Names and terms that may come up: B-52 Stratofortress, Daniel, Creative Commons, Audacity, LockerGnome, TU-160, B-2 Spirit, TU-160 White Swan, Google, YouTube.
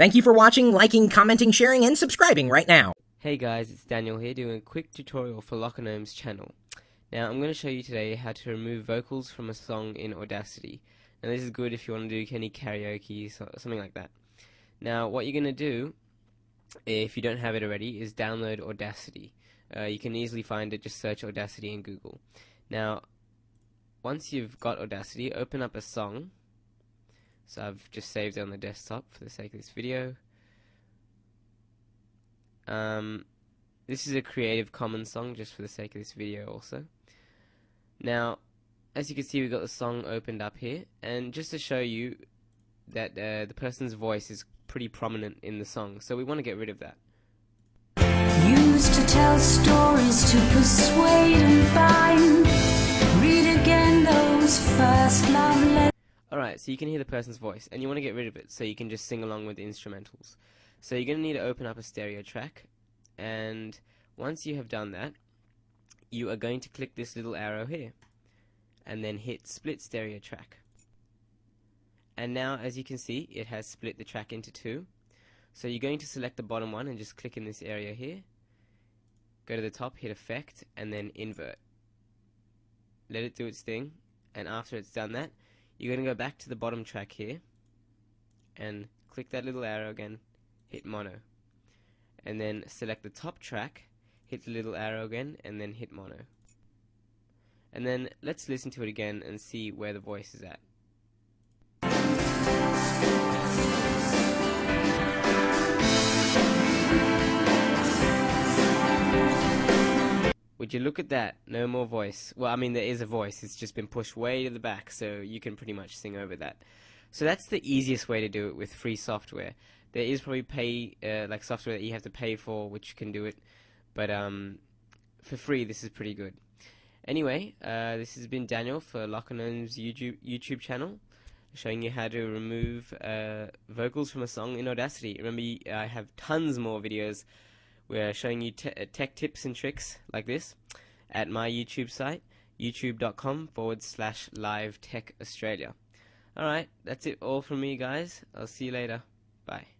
Thank you for watching, liking, commenting, sharing, and subscribing right now. Hey guys, it's Daniel here doing a quick tutorial for LockerGnome's channel. Now I'm going to show you today how to remove vocals from a song in Audacity. Now this is good if you want to do any karaoke, something like that. Now what you're going to do, if you don't have it already, is download Audacity. You can easily find it, just search Audacity in Google. Now once you've got Audacity, open up a song. So I've just saved it on the desktop for the sake of this video. This is a Creative Commons song, just for the sake of this video also. Now, as you can see, we've got the song opened up here, and just to show you that the person's voice is pretty prominent in the song, so we want to get rid of that. Used to tell stories to persuade and find, read again those first love letters. Alright, so you can hear the person's voice, and you want to get rid of it, so you can just sing along with the instrumentals. So you're going to need to open up a stereo track, and once you have done that, you are going to click this little arrow here, and then hit split stereo track. And now, as you can see, it has split the track into two. So you're going to select the bottom one and just click in this area here. Go to the top, hit effect, and then invert. Let it do its thing, and after it's done that, you're going to go back to the bottom track here, and click that little arrow again, hit mono, and then select the top track, hit the little arrow again, and then hit mono. And then let's listen to it again and see where the voice is at. Would you look at that? No more voice. Well, I mean, there is a voice, it's just been pushed way to the back, so you can pretty much sing over that. So that's the easiest way to do it with free software. There is probably like software that you have to pay for, which can do it, but for free this is pretty good. Anyway, this has been Daniel for LockerGnome's YouTube channel, showing you how to remove vocals from a song in Audacity. Remember, I have tons more videos where I'm showing you tech tips and tricks like this at my YouTube site, youtube.com/live-tech-australia. Alright, that's it all from me guys, I'll see you later, bye.